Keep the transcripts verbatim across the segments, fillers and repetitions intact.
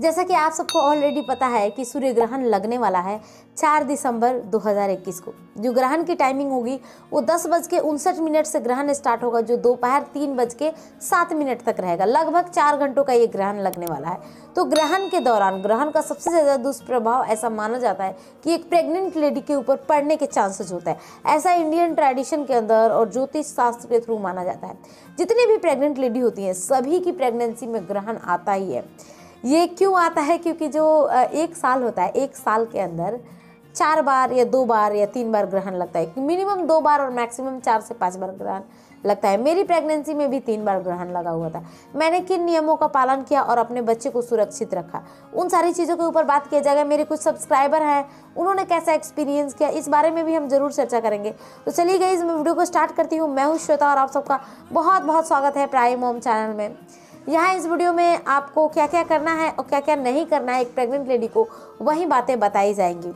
जैसा कि आप सबको ऑलरेडी पता है कि सूर्य ग्रहण लगने वाला है चार दिसंबर दो हज़ार इक्कीस को। जो ग्रहण की टाइमिंग होगी वो दस बज के उनसठ मिनट से ग्रहण स्टार्ट होगा, जो दोपहर तीन बज के सात मिनट तक रहेगा। लगभग चार घंटों का ये ग्रहण लगने वाला है। तो ग्रहण के दौरान ग्रहण का सबसे ज़्यादा दुष्प्रभाव ऐसा माना जाता है कि एक प्रेग्नेंट लेडी के ऊपर पड़ने के चांसेज होता है। ऐसा इंडियन ट्रेडिशन के अंदर और ज्योतिष शास्त्र के थ्रू माना जाता है। जितनी भी प्रेग्नेंट लेडी होती हैं सभी की प्रेग्नेंसी में ग्रहण आता ही है। ये क्यों आता है? क्योंकि जो एक साल होता है, एक साल के अंदर चार बार या दो बार या तीन बार ग्रहण लगता है। मिनिमम दो बार और मैक्सिमम चार से पाँच बार ग्रहण लगता है। मेरी प्रेगनेंसी में भी तीन बार ग्रहण लगा हुआ था। मैंने किन नियमों का पालन किया और अपने बच्चे को सुरक्षित रखा, उन सारी चीज़ों के ऊपर बात किया जाएगा। मेरे कुछ सब्सक्राइबर हैं, उन्होंने कैसा एक्सपीरियंस किया, इस बारे में भी हम जरूर चर्चा करेंगे। तो चलिए गाइस, मैं वीडियो को स्टार्ट करती हूँ। मैं हूँ श्वेता और आप सबका बहुत बहुत स्वागत है प्राइम मॉम चैनल में। यहाँ इस वीडियो में आपको क्या क्या करना है और क्या क्या नहीं करना है एक प्रेग्नेंट लेडी को वही बातें बताई जाएंगी।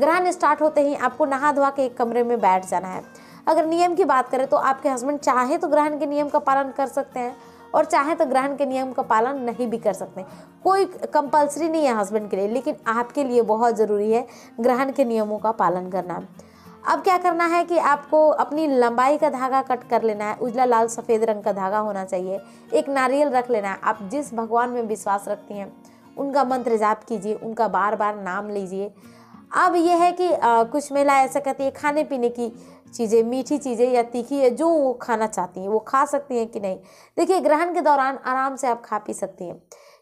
ग्रहण स्टार्ट होते ही आपको नहा धोवा के एक कमरे में बैठ जाना है। अगर नियम की बात करें तो आपके हस्बैंड चाहे तो ग्रहण के नियम का पालन कर सकते हैं और चाहे तो ग्रहण के नियम का पालन नहीं भी कर सकते। कोई कंपलसरी नहीं है हस्बैंड के लिए, लेकिन आपके लिए बहुत ज़रूरी है ग्रहण के नियमों का पालन करना। अब क्या करना है कि आपको अपनी लंबाई का धागा कट कर लेना है। उजला लाल सफ़ेद रंग का धागा होना चाहिए। एक नारियल रख लेना है। आप जिस भगवान में विश्वास रखती हैं उनका मंत्र जाप कीजिए, उनका बार बार नाम लीजिए। अब यह है कि आ, कुछ महिला ऐसा कहती है खाने पीने की चीज़ें, मीठी चीज़ें या तीखी है, जो वो खाना चाहती हैं वो खा सकती हैं कि नहीं। देखिए, ग्रहण के दौरान आराम से आप खा पी सकती हैं,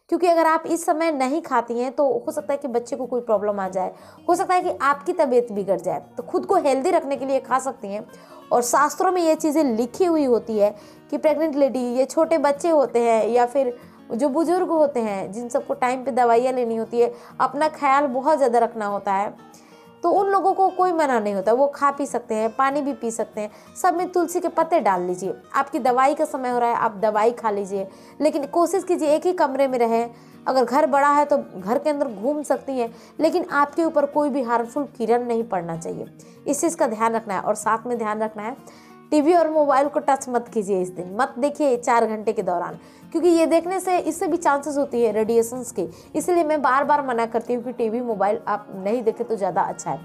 क्योंकि अगर आप इस समय नहीं खाती हैं तो हो सकता है कि बच्चे को कोई प्रॉब्लम आ जाए, हो सकता है कि आपकी तबीयत बिगड़ जाए। तो खुद को हेल्दी रखने के लिए खा सकती हैं। और शास्त्रों में ये चीज़ें लिखी हुई होती है कि प्रेग्नेंट लेडी या छोटे बच्चे होते हैं या फिर जो बुजुर्ग होते हैं जिन सबको टाइम पे दवाइयाँ लेनी होती है, अपना ख्याल बहुत ज़्यादा रखना होता है, तो उन लोगों को कोई मना नहीं होता। वो खा पी सकते हैं, पानी भी पी सकते हैं। सब में तुलसी के पत्ते डाल लीजिए। आपकी दवाई का समय हो रहा है, आप दवाई खा लीजिए, लेकिन कोशिश कीजिए एक ही कमरे में रहें। अगर घर बड़ा है तो घर के अंदर घूम सकती हैं, लेकिन आपके ऊपर कोई भी हार्मफुल किरण नहीं पड़ना चाहिए। इस चीज़ का ध्यान रखना है। और साथ में ध्यान रखना है टीवी और मोबाइल को टच मत कीजिए। इस दिन मत देखिए चार घंटे के दौरान, क्योंकि ये देखने से इससे भी चांसेस होती है रेडिएशंस के। इसलिए मैं बार बार मना करती हूँ कि टीवी मोबाइल आप नहीं देखें तो ज़्यादा अच्छा है।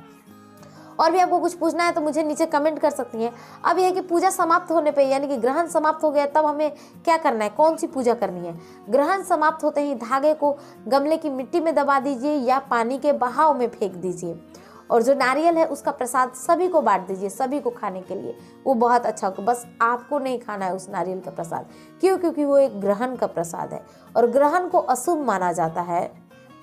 और भी आपको कुछ पूछना है तो मुझे नीचे कमेंट कर सकती हैं। अब यह है कि पूजा समाप्त होने पे, यानी कि ग्रहण समाप्त हो गया, तब हमें क्या करना है, कौन सी पूजा करनी है। ग्रहण समाप्त होते ही धागे को गमले की मिट्टी में दबा दीजिए या पानी के बहाव में फेंक दीजिए। और जो नारियल है उसका प्रसाद सभी को बांट दीजिए, सभी को खाने के लिए। वो बहुत अच्छा होगा। बस आपको नहीं खाना है उस नारियल का प्रसाद। क्यों? क्योंकि वो एक ग्रहण का प्रसाद है और ग्रहण को अशुभ माना जाता है,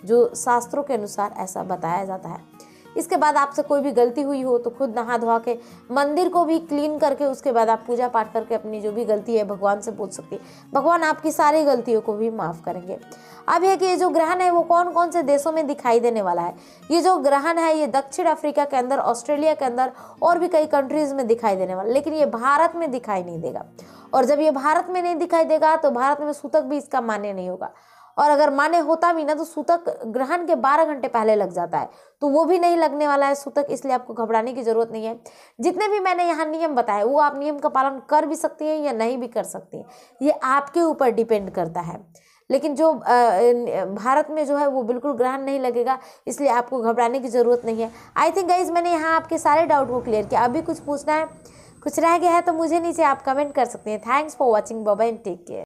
जो शास्त्रों के अनुसार ऐसा बताया जाता है। इसके बाद आपसे कोई भी गलती हुई हो तो खुद नहा धोवा के मंदिर को भी क्लीन करके उसके बाद आप पूजा पाठ करके अपनी जो भी गलती है भगवान से पूछ सकती है। भगवान आपकी सारी गलतियों को भी माफ़ करेंगे। अब यह कि ये जो ग्रहण है वो कौन कौन से देशों में दिखाई देने वाला है। ये जो ग्रहण है ये दक्षिण अफ्रीका के अंदर, ऑस्ट्रेलिया के अंदर और भी कई कंट्रीज़ में दिखाई देने वाला, लेकिन ये भारत में दिखाई नहीं देगा। और जब ये भारत में नहीं दिखाई देगा तो भारत में सूतक भी इसका मान्य नहीं होगा। और अगर माने होता भी ना तो सूतक ग्रहण के बारह घंटे पहले लग जाता है, तो वो भी नहीं लगने वाला है सूतक। इसलिए आपको घबराने की ज़रूरत नहीं है। जितने भी मैंने यहाँ नियम बताए वो आप नियम का पालन कर भी सकती हैं या नहीं भी कर सकती हैं, ये आपके ऊपर डिपेंड करता है। लेकिन जो भारत में जो है वो बिल्कुल ग्रहण नहीं लगेगा, इसलिए आपको घबराने की ज़रूरत नहीं है। आई थिंक गाइज मैंने यहाँ आपके सारे डाउट को क्लियर किया। अभी कुछ पूछना है, कुछ रह गया है तो मुझे नीचे आप कमेंट कर सकते हैं। Thanks for watching, bye bye, take care.